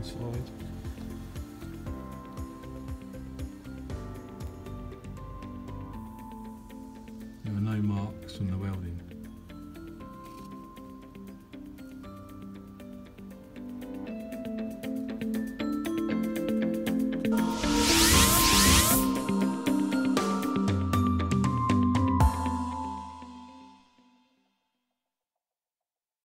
inside. There are no marks from the welding.